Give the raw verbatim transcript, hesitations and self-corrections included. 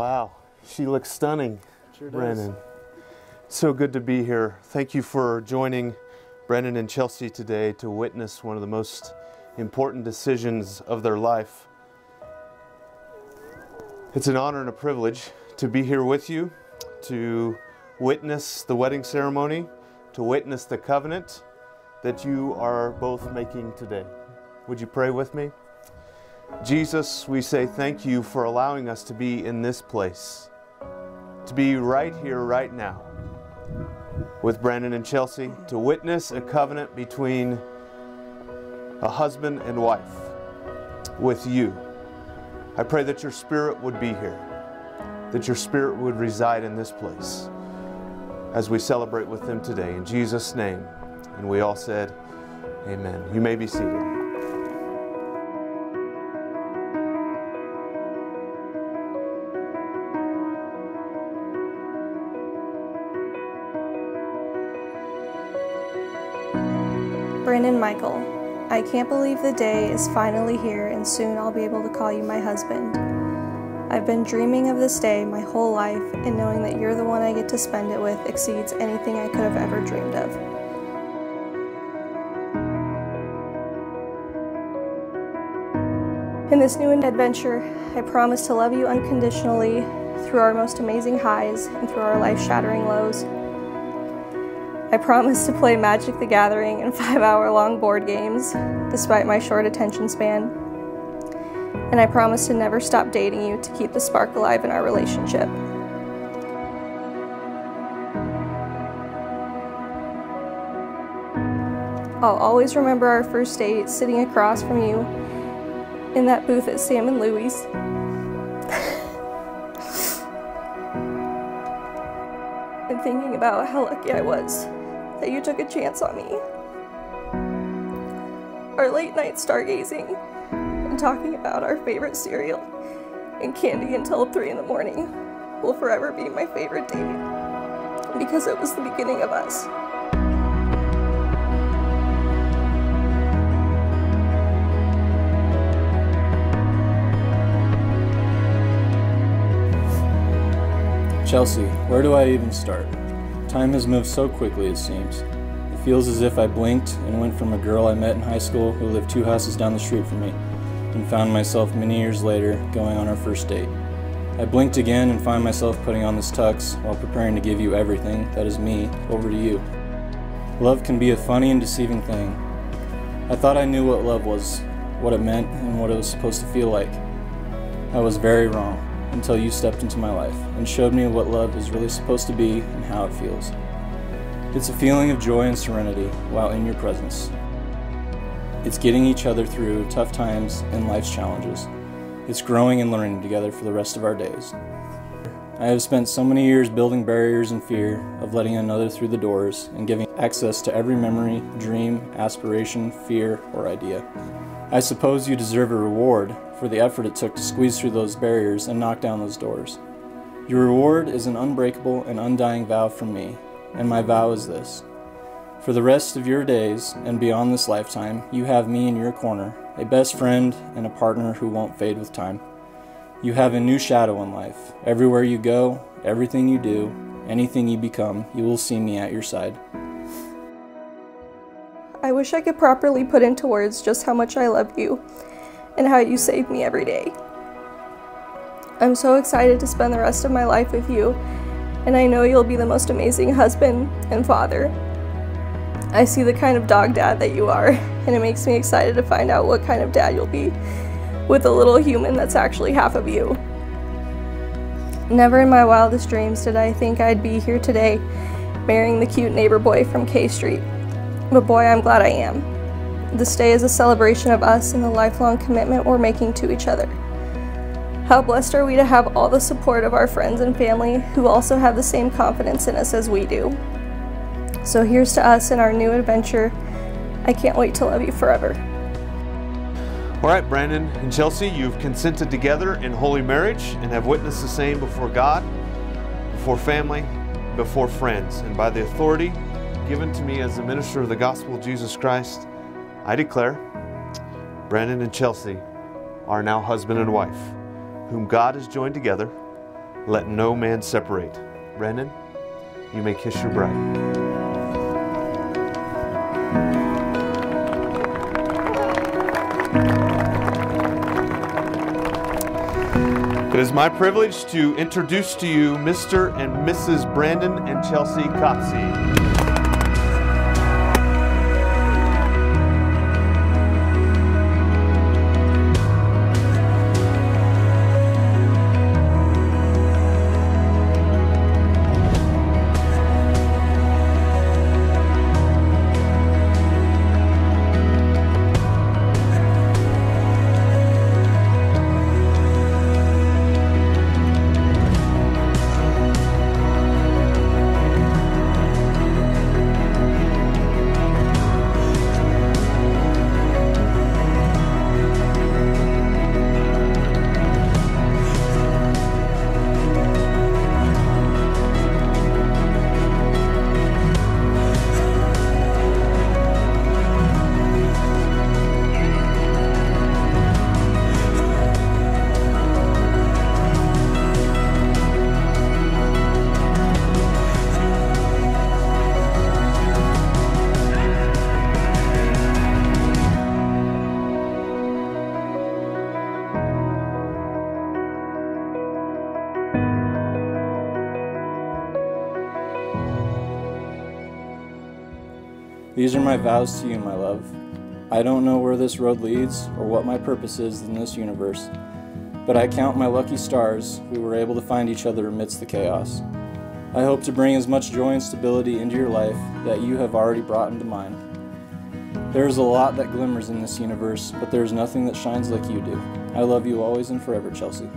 Wow, she looks stunning, sure Branden. So good to be here. Thank you for joining Branden and Chelsea today to witness one of the most important decisions of their life. It's an honor and a privilege to be here with you, to witness the wedding ceremony, to witness the covenant that you are both making today. Would you pray with me? Jesus, we say thank you for allowing us to be in this place, to be right here, right now, with Branden and Chelsea, to witness a covenant between a husband and wife, with you. I pray that your spirit would be here, that your spirit would reside in this place as we celebrate with them today. In Jesus' name, and we all said, amen. You may be seated. Branden Michael, I can't believe the day is finally here and soon I'll be able to call you my husband. I've been dreaming of this day my whole life, and knowing that you're the one I get to spend it with exceeds anything I could have ever dreamed of. In this new adventure, I promise to love you unconditionally through our most amazing highs and through our life-shattering lows. I promise to play Magic the Gathering and five-hour-long board games, despite my short attention span. And I promise to never stop dating you to keep the spark alive in our relationship. I'll always remember our first date sitting across from you in that booth at Sam and Louie's. And thinking about how lucky I was that you took a chance on me. Our late night stargazing and talking about our favorite cereal and candy until three in the morning will forever be my favorite date, because it was the beginning of us. Chelsea, where do I even start? Time has moved so quickly, it seems. It feels as if I blinked and went from a girl I met in high school who lived two houses down the street from me, and found myself many years later going on our first date. I blinked again and find myself putting on this tux while preparing to give you everything, that is me, over to you. Love can be a funny and deceiving thing. I thought I knew what love was, what it meant, and what it was supposed to feel like. I was very wrong, until you stepped into my life and showed me what love is really supposed to be and how it feels. It's a feeling of joy and serenity while in your presence. It's getting each other through tough times and life's challenges. It's growing and learning together for the rest of our days. I have spent so many years building barriers in fear of letting another through the doors and giving access to every memory, dream, aspiration, fear, or idea. I suppose you deserve a reward for the effort it took to squeeze through those barriers and knock down those doors. Your reward is an unbreakable and undying vow from me, and my vow is this. For the rest of your days and beyond this lifetime, you have me in your corner, a best friend and a partner who won't fade with time. You have a new shadow in life. Everywhere you go, everything you do, anything you become, you will see me at your side. I wish I could properly put into words just how much I love you and how you save me every day. I'm so excited to spend the rest of my life with you, and I know you'll be the most amazing husband and father. I see the kind of dog dad that you are, and it makes me excited to find out what kind of dad you'll be with a little human that's actually half of you. Never in my wildest dreams did I think I'd be here today, marrying the cute neighbor boy from K Street, but boy, I'm glad I am. This day is a celebration of us and the lifelong commitment we're making to each other. How blessed are we to have all the support of our friends and family who also have the same confidence in us as we do. So here's to us and our new adventure. I can't wait to love you forever. All right, Branden and Chelsea, you've consented together in holy marriage and have witnessed the same before God, before family, before friends. And by the authority given to me as the minister of the gospel of Jesus Christ, I declare, Branden and Chelsea are now husband and wife, whom God has joined together. let no man separate. Branden, you may kiss your bride. It is my privilege to introduce to you Mister and Missus Branden and Chelsea Copsey. These are my vows to you, my love. I don't know where this road leads or what my purpose is in this universe, but I count my lucky stars we were able to find each other amidst the chaos. I hope to bring as much joy and stability into your life that you have already brought into mine. There is a lot that glimmers in this universe, but there is nothing that shines like you do. I love you always and forever, Chelsea.